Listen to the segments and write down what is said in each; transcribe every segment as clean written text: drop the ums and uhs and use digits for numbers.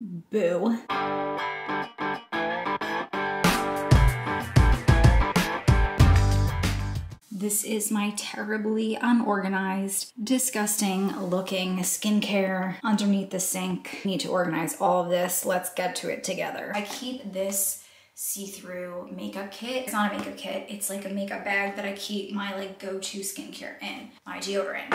Boo. This is my terribly unorganized, disgusting looking skincare underneath the sink. I need to organize all of this. Let's get to it together. I keep this see-through makeup kit. It's not a makeup kit. It's like a makeup bag that I keep my like go-to skincare in. My deodorant.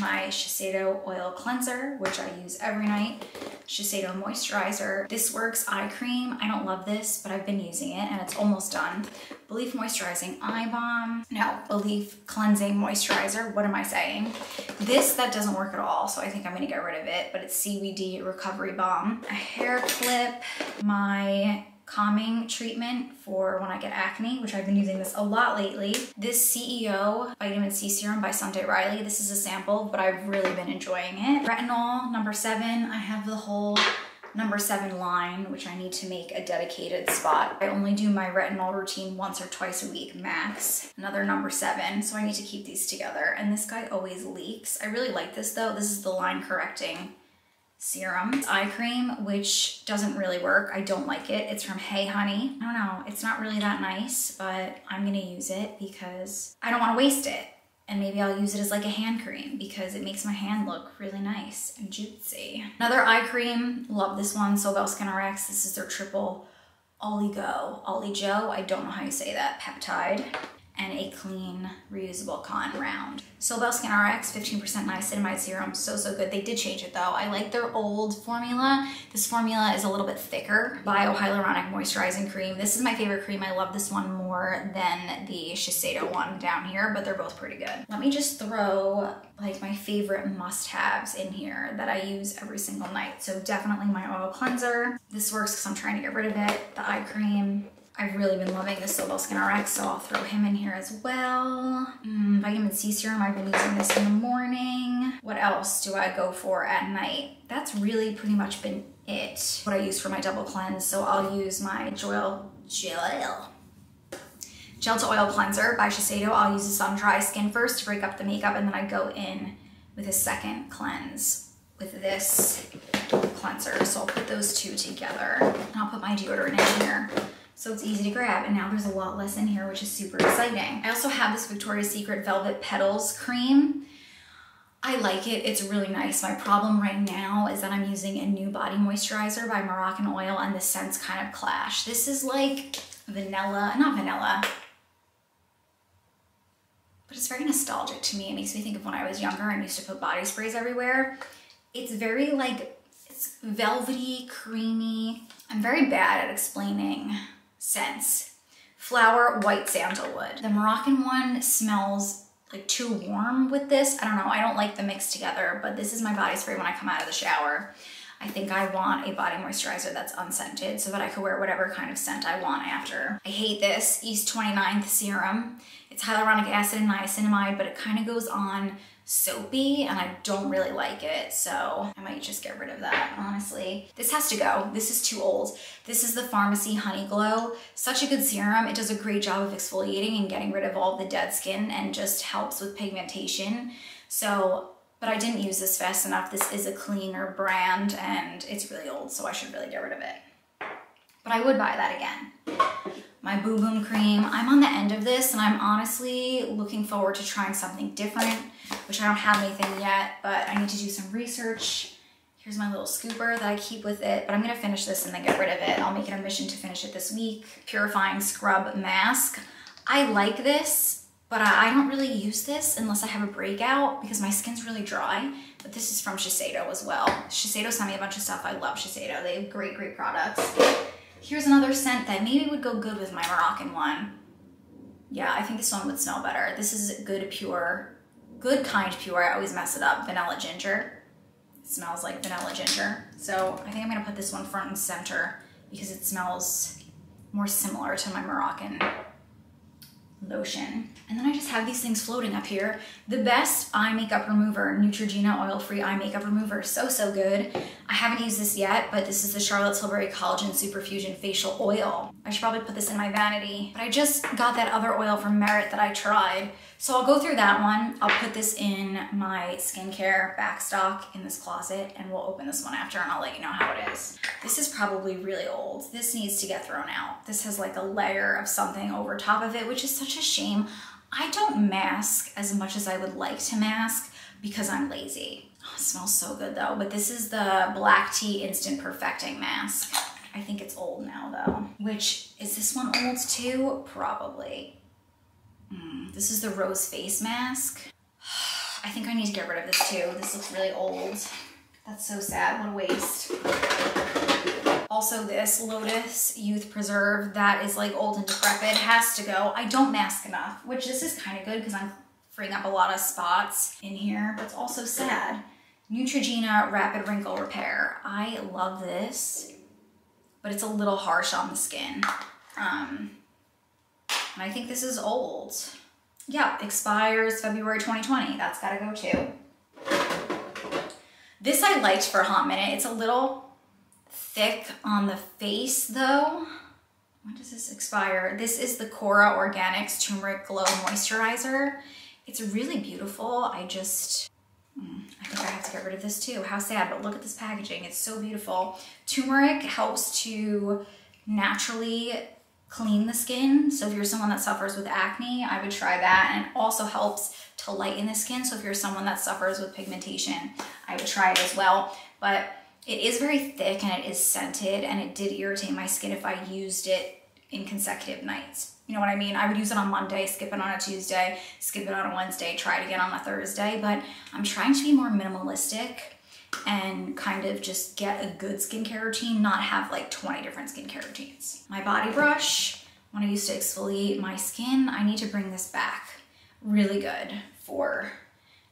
My Shiseido oil cleanser, which I use every night. Shiseido moisturizer. This Works eye cream. I don't love this, but I've been using it and it's almost done. Belief moisturizing eye balm. No, Belief cleansing moisturizer. What am I saying? This, that doesn't work at all, so I think I'm gonna get rid of it, but it's CBD Recovery Balm. A hair clip. My calming treatment for when I get acne, which I've been using this a lot lately. This CEO Vitamin C Serum by Sunday Riley. This is a sample, but I've really been enjoying it. Retinol No. 7. I have the whole No. 7 line, which I need to make a dedicated spot. I only do my retinol routine once or twice a week max. Another No. 7, so I need to keep these together. And this guy always leaks. I really like this though. This is the line correcting serum. Eye cream, which doesn't really work. I don't like it. It's from Hey Honey. I don't know. It's not really that nice, but I'm gonna use it because I don't want to waste it. And maybe I'll use it as like a hand cream because it makes my hand look really nice and juicy. Another eye cream. Love this one. Sobel Skin Rx. This is their triple Ollie Joe. I don't know how you say that. Peptide. And a clean reusable cotton round. Sobel Skin Rx 15% niacinamide serum, so good. They did change it though. I like their old formula. This formula is a little bit thicker. Biohyaluronic moisturizing cream. This is my favorite cream. I love this one more than the Shiseido one down here, but they're both pretty good. Let me just throw like my favorite must-haves in here that I use every single night. So definitely my oil cleanser. This works because I'm trying to get rid of it. The eye cream. I've really been loving this Sobel Skin Rx, so I'll throw him in here as well. Vitamin C serum, I've been using this in the morning. What else do I go for at night? That's really pretty much been it. What I use for my double cleanse, so I'll use my Gel to Oil Cleanser by Shiseido. I'll use this on dry skin first to break up the makeup, and then I go in with a second cleanse with this cleanser. So I'll put those two together, and I'll put my deodorant in here. So it's easy to grab, and now there's a lot less in here, which is super exciting. I also have this Victoria's Secret Velvet Petals cream. I like it, it's really nice. My problem right now is that I'm using a new body moisturizer by Moroccan Oil, and the scents kind of clash. This is like vanilla, not vanilla, but it's very nostalgic to me. It makes me think of when I was younger and used to put body sprays everywhere. It's very like, it's velvety, creamy. I'm very bad at explaining scents. Flower, white sandalwood. The Moroccan one smells like too warm with this. I don't know, I don't like the mix together, but this is my body spray when I come out of the shower. I think I want a body moisturizer that's unscented so that I could wear whatever kind of scent I want after. I hate this East 29th serum. It's hyaluronic acid and niacinamide, but it kind of goes on soapy and I don't really like it, so I might just get rid of that, honestly. This has to go. This is too old. This is the Pharmacy Honey Glow. Such a good serum. It does a great job of exfoliating and getting rid of all the dead skin and just helps with pigmentation. So, but I didn't use this fast enough. This is a cleaner brand and it's really old, so I should really get rid of it. But I would buy that again. My Boom Boom cream. I'm on the end of this and I'm honestly looking forward to trying something different, which I don't have anything yet, but I need to do some research. Here's my little scooper that I keep with it, but I'm gonna finish this and then get rid of it. I'll make it a mission to finish it this week. Purifying scrub mask. I like this, but I don't really use this unless I have a breakout because my skin's really dry, but this is from Shiseido as well. Shiseido sent me a bunch of stuff. I love Shiseido. They have great, great products. Here's another scent that maybe would go good with my Moroccan one. Yeah, I think this one would smell better. This is Good Kind Pure. I always mess it up. Vanilla ginger. It smells like vanilla ginger. So I think I'm gonna put this one front and center because it smells more similar to my Moroccan lotion. And then I just have these things floating up here. The best eye makeup remover, Neutrogena oil-free eye makeup remover. So good. I haven't used this yet, but this is the Charlotte Tilbury Collagen Superfusion Facial Oil. I should probably put this in my vanity, but I just got that other oil from Merit that I tried. So I'll go through that one. I'll put this in my skincare backstock in this closet, and we'll open this one after and I'll let you know how it is. This is probably really old. This needs to get thrown out. This has like a layer of something over top of it, which is such a shame. I don't mask as much as I would like to mask because I'm lazy. Oh, it smells so good though, but this is the Black Tea Instant Perfecting Mask. I think it's old now though. Which, is this one old too? Probably. This is the Rose Face Mask. I think I need to get rid of this too. This looks really old. That's so sad, what a waste. Also this Lotus Youth Preserve, that is like old and decrepit, has to go. I don't mask enough, which this is kind of good because I'm freeing up a lot of spots in here, but it's also sad. Neutrogena Rapid Wrinkle Repair. I love this, but it's a little harsh on the skin. And I think this is old. Yeah, expires February 2020. That's gotta go too. This I liked for a hot minute. It's a little thick on the face though. When does this expire? This is the Cora Organics Turmeric Glow Moisturizer. It's really beautiful. I think I have to get rid of this too. How sad, but look at this packaging. It's so beautiful. Turmeric helps to naturally clean the skin. So if you're someone that suffers with acne, I would try that. And it also helps to lighten the skin. So if you're someone that suffers with pigmentation, I would try it as well. But it is very thick and it is scented, and it did irritate my skin if I used it in consecutive nights. You know what I mean? I would use it on Monday, skip it on a Tuesday, skip it on a Wednesday, try it again on a Thursday. But I'm trying to be more minimalistic and kind of just get a good skincare routine, not have like 20 different skincare routines. My body brush, when I used to exfoliate my skin, I need to bring this back. Really good for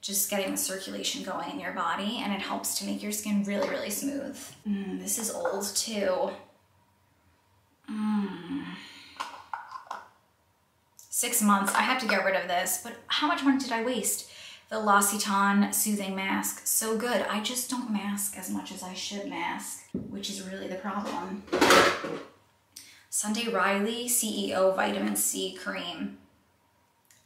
just getting the circulation going in your body, and it helps to make your skin really, really smooth. This is old too. Mm. 6 months, I have to get rid of this, but how much money did I waste? The L'Occitane Soothing Mask, so good. I just don't mask as much as I should mask, which is really the problem. Sunday Riley CEO Vitamin C Cream.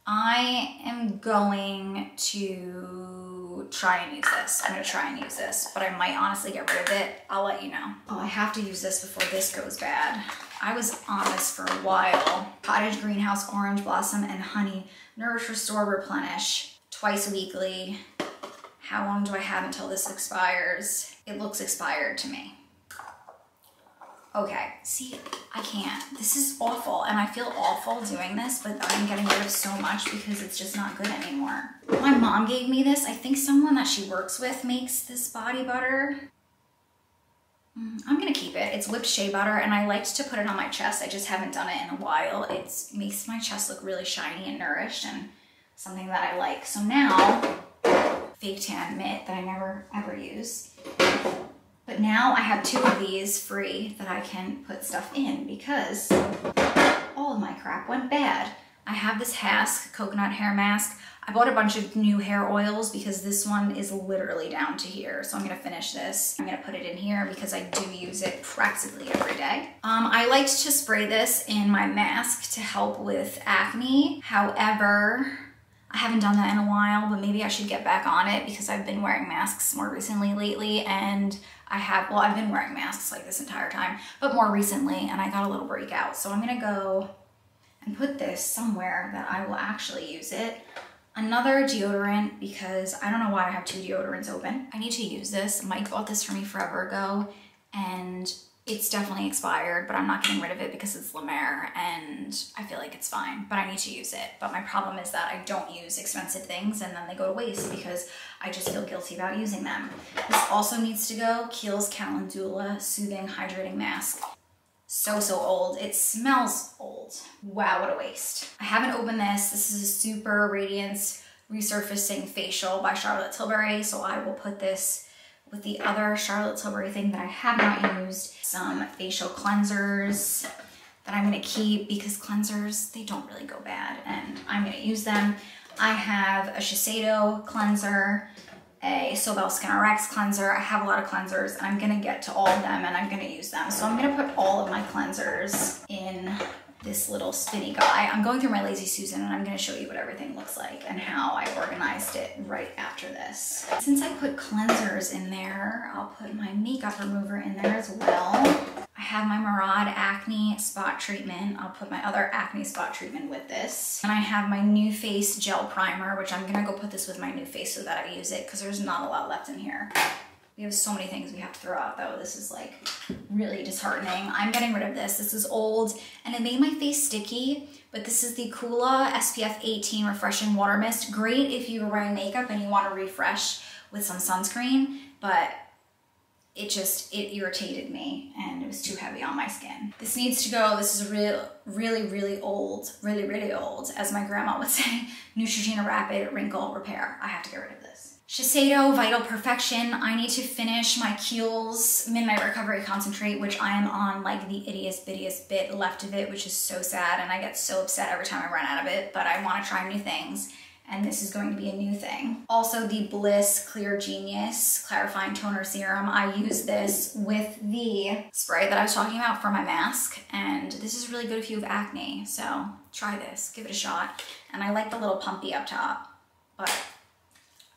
I am going to try and use this. I'm gonna try and use this, but I might honestly get rid of it. I'll let you know. Oh, I have to use this before this goes bad. I was on this for a while. Cottage Greenhouse Orange Blossom and Honey. Nourish, Restore, Replenish. Twice weekly. How long do I have until this expires? It looks expired to me. Okay, see, I can't. This is awful, and I feel awful doing this, but I'm getting rid of so much because it's just not good anymore. My mom gave me this. I think someone that she works with makes this body butter. I'm gonna keep it. It's whipped shea butter, and I liked to put it on my chest. I just haven't done it in a while. It makes my chest look really shiny and nourished, and something that I like. So now, fake tan mitt that I never ever use. But now I have two of these free that I can put stuff in because all of my crap went bad. I have this Hask coconut hair mask. I bought a bunch of new hair oils because this one is literally down to here. So I'm gonna finish this. I'm gonna put it in here because I do use it practically every day. I liked to spray this in my mask to help with acne. However, I haven't done that in a while, but maybe I should get back on it because I've been wearing masks more recently lately, and I've been wearing masks like this entire time, but more recently, and I got a little breakout. So I'm gonna go and put this somewhere that I will actually use it. Another deodorant, because I don't know why I have two deodorants open. I need to use this. Mike bought this for me forever ago, and it's definitely expired, but I'm not getting rid of it because it's La Mer and I feel like it's fine, but I need to use it. But my problem is that I don't use expensive things and then they go to waste because I just feel guilty about using them. This also needs to go. Kiehl's Calendula Soothing Hydrating Mask. So old. It smells old. Wow, what a waste. I haven't opened this. This is a Super Radiance Resurfacing Facial by Charlotte Tilbury, so I will put this with the other Charlotte Tilbury thing that I have not used. Some facial cleansers that I'm gonna keep because cleansers, they don't really go bad, and I'm gonna use them. I have a Shiseido cleanser, a Sobel Skin Rx cleanser. I have a lot of cleansers, and I'm gonna get to all of them and I'm gonna use them. So I'm gonna put all of my cleansers in this little spinny guy. I'm going through my Lazy Susan and I'm gonna show you what everything looks like and how I organized it right after this. Since I put cleansers in there, I'll put my makeup remover in there as well. I have my Murad acne spot treatment. I'll put my other acne spot treatment with this. And I have my NuFace gel primer, which I'm gonna go put this with my NuFace so that I use it because there's not a lot left in here. We have so many things we have to throw out though. This is like really disheartening. I'm getting rid of this. This is old and it made my face sticky, but this is the Coola SPF 18 Refreshing Water Mist. Great if you were wearing makeup and you want to refresh with some sunscreen, but it irritated me and it was too heavy on my skin. This needs to go. This is really, really old, as my grandma would say, Neutrogena Rapid Wrinkle Repair. I have to get rid of this. Shiseido Vital Perfection. I need to finish my Kiehl's Midnight Recovery Concentrate, which I am on like the ittiest bit left of it, which is so sad, and I get so upset every time I run out of it, but I want to try new things, and this is going to be a new thing. Also the Bliss Clear Genius Clarifying Toner Serum. I use this with the spray that I was talking about for my mask, and this is really good if you have acne, so try this, give it a shot. And I like the little pumpy up top, but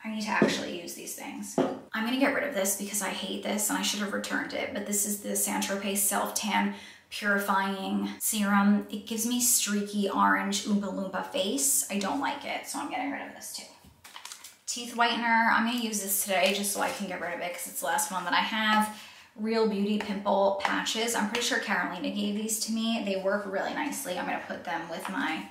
I need to actually use these things. I'm gonna get rid of this because I hate this and I should have returned it, but this is the San Tropez Self Tan Purifying Serum. It gives me streaky orange Oompa Loompa face. I don't like it, so I'm getting rid of this too. Teeth whitener, I'm gonna use this today just so I can get rid of it because it's the last one that I have. Real Beauty Pimple Patches. I'm pretty sure Carolina gave these to me. They work really nicely. I'm gonna put them with my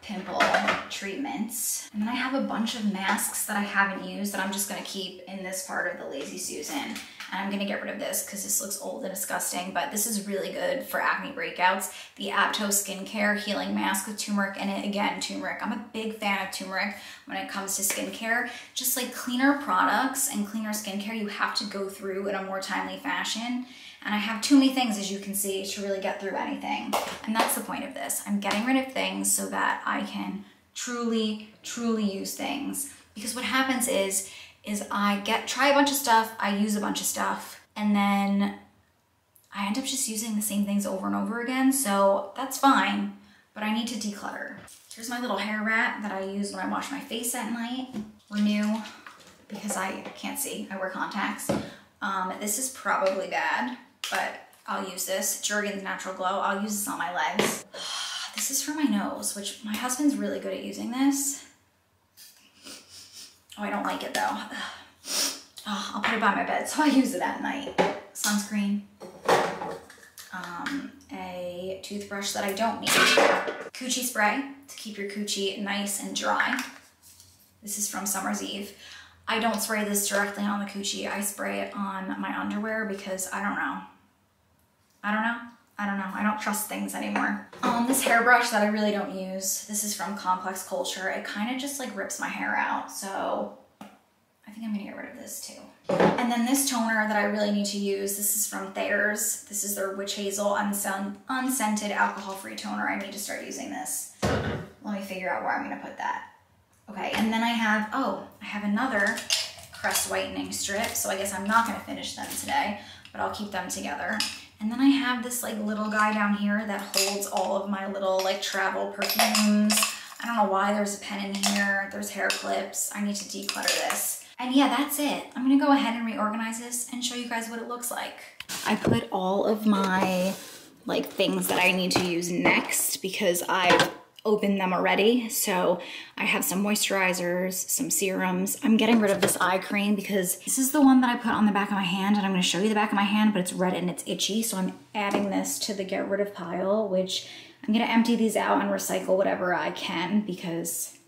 pimple treatments. And then I have a bunch of masks that I haven't used that I'm just gonna keep in this part of the Lazy Susan. And I'm gonna get rid of this because this looks old and disgusting, but this is really good for acne breakouts. The Apto Skincare Healing Mask with turmeric in it. Again, turmeric. I'm a big fan of turmeric when it comes to skincare. Just like cleaner products and cleaner skincare, you have to go through in a more timely fashion. And I have too many things, as you can see, to really get through anything. And that's the point of this. I'm getting rid of things so that I can truly, truly use things. Because what happens is I try a bunch of stuff, I use a bunch of stuff, and then I end up just using the same things over and over again. So that's fine, but I need to declutter. Here's my little hair wrap that I use when I wash my face at night. Renew, because I can't see, I wear contacts. This is probably bad, but I'll use this. Jergens Natural Glow. I'll use this on my legs. This is for my nose, which my husband's really good at using this. Oh, I don't like it though. Oh, I'll put it by my bed, so I use it at night. Sunscreen. A toothbrush that I don't need. Coochie spray to keep your coochie nice and dry. This is from Summer's Eve. I don't spray this directly on the coochie. I spray it on my underwear because I don't know. I don't trust things anymore. This hairbrush that I really don't use. This is from Complex Culture. It kind of just like rips my hair out. So I think I'm gonna get rid of this too. And then this toner that I really need to use. This is from Thayer's. This is their Witch Hazel Unscented Alcohol-Free Toner. I need to start using this. Let me figure out where I'm gonna put that. Okay, and then I have, oh, I have another Crest whitening strip, so I guess I'm not gonna finish them today, but I'll keep them together. And then I have this like little guy down here that holds all of my little like travel perfumes. I don't know why there's a pen in here, there's hair clips. I need to declutter this. And yeah, that's it. I'm gonna go ahead and reorganize this and show you guys what it looks like. I put all of my like things that I need to use next because I've opened them already. So I have some moisturizers, some serums. I'm getting rid of this eye cream because this is the one that I put on the back of my hand, and I'm going to show you the back of my hand, but it's red and it's itchy. So I'm adding this to the get rid of pile, which I'm going to empty these out and recycle whatever I can because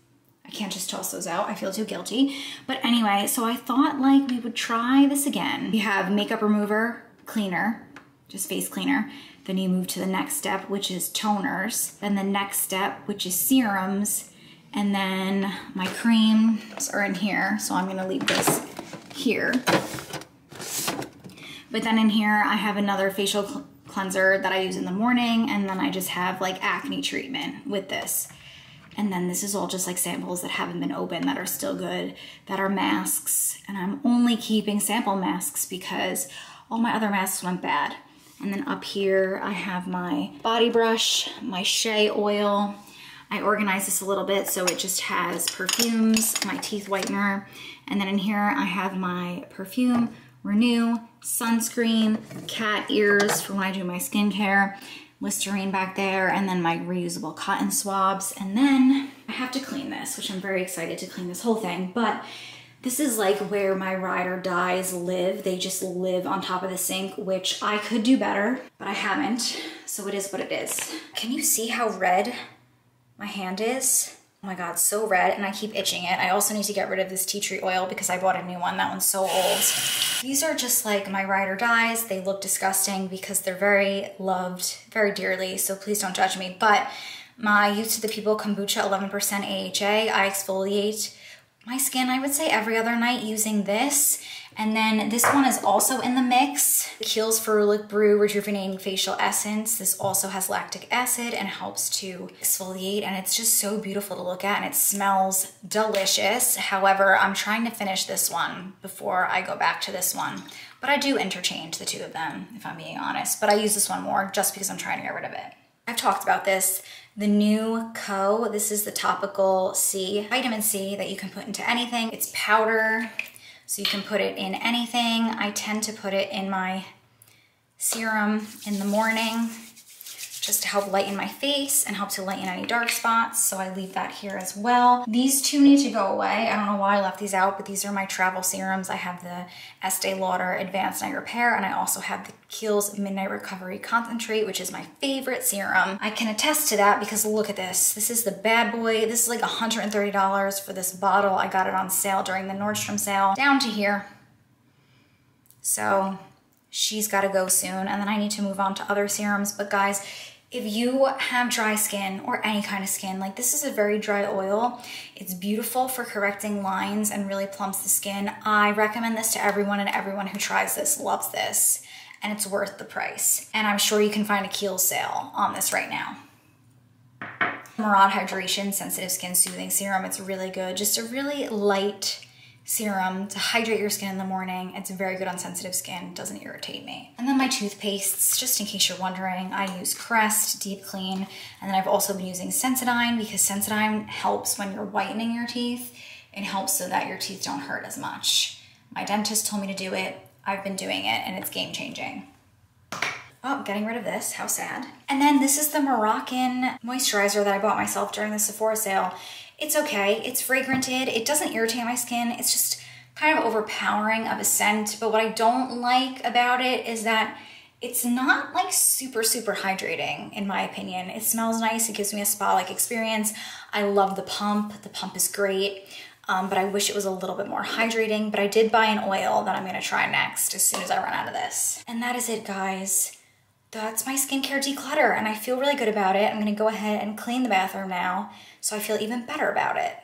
I can't just toss those out. I feel too guilty. But anyway, so I thought like we would try this again. We have makeup remover, cleaner, just face cleaner. Then you move to the next step, which is toners. Then the next step, which is serums. And then my creams are in here. So I'm gonna leave this here. But then in here, I have another facial cleanser that I use in the morning. And then I just have like acne treatment with this. And then this is all just like samples that haven't been opened that are still good, that are masks. And I'm only keeping sample masks because all my other masks went bad. And then up here, I have my body brush, my shea oil. I organized this a little bit so it just has perfumes, my teeth whitener, and then in here I have my perfume, Renew, sunscreen, cat ears for when I do my skincare, Listerine back there, and then my reusable cotton swabs. And then I have to clean this, which I'm very excited to clean this whole thing, but this is like where my ride or dies live. They just live on top of the sink, which I could do better, but I haven't, so it is what it is. Can you see how red my hand is? Oh my God, so red, and I keep itching it. I also need to get rid of this tea tree oil because I bought a new one. That one's so old. These are just like my ride or dies. They look disgusting because they're very loved, very dearly, so please don't judge me. But my Youth to the People Kombucha 11% AHA, I exfoliate my skin, I would say every other night using this. And then this one is also in the mix. Kiehl's Ferulic Brew Rejuvenating Facial Essence. This also has lactic acid and helps to exfoliate, and it's just so beautiful to look at and it smells delicious. However, I'm trying to finish this one before I go back to this one. But I do interchange the two of them, if I'm being honest. But I use this one more just because I'm trying to get rid of it. I've talked about this. The new Co. This is the topical C, vitamin C that you can put into anything. It's powder, so you can put it in anything. I tend to put it in my serum in the morning just to help lighten my face and help to lighten any dark spots. So I leave that here as well. These two need to go away. I don't know why I left these out, but these are my travel serums. I have the Estee Lauder Advanced Night Repair, and I also have the Kiehl's Midnight Recovery Concentrate, which is my favorite serum. I can attest to that because look at this. This is the bad boy. This is like $130 for this bottle. I got it on sale during the Nordstrom sale. Down to here. So she's got to go soon. And then I need to move on to other serums. But guys, if you have dry skin or any kind of skin, like this is a very dry oil. It's beautiful for correcting lines and really plumps the skin. I recommend this to everyone, and everyone who tries this loves this, and it's worth the price. And I'm sure you can find a Kiehl's sale on this right now. Murad Hydration Sensitive Skin Soothing Serum. It's really good. Just a really light serum to hydrate your skin in the morning. It's very good on sensitive skin, doesn't irritate me. And then my toothpastes, just in case you're wondering, I use Crest, Deep Clean, and then I've also been using Sensodyne because Sensodyne helps when you're whitening your teeth. It helps so that your teeth don't hurt as much. My dentist told me to do it, I've been doing it, and it's game changing. Oh, getting rid of this, how sad. And then this is the Moroccan moisturizer that I bought myself during the Sephora sale. It's okay, it's fragranted, it doesn't irritate my skin, it's just kind of overpowering of a scent, but what I don't like about it is that it's not like super, super hydrating in my opinion. It smells nice, it gives me a spa-like experience. I love the pump is great, but I wish it was a little bit more hydrating, but I did buy an oil that I'm gonna try next as soon as I run out of this. And that is it, guys. That's my skincare declutter, and I feel really good about it. I'm gonna go ahead and clean the bathroom now, so I feel even better about it.